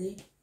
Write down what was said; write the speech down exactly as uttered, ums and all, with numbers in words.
regarder